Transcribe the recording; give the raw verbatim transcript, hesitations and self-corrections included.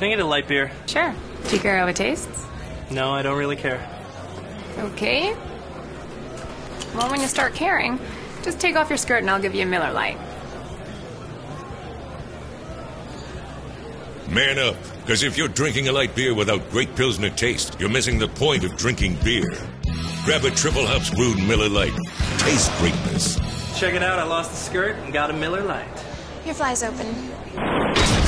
Can I get a light beer? Sure. Do you care how it tastes? No, I don't really care. Okay. Well, when you start caring, just take off your skirt and I'll give you a Miller Lite. Man up, because if you're drinking a light beer without great Pilsner taste, you're missing the point of drinking beer. Grab a Triple Hops Rude Miller Lite. Taste greatness. Check it out, I lost the skirt and got a Miller Lite. Your fly's open.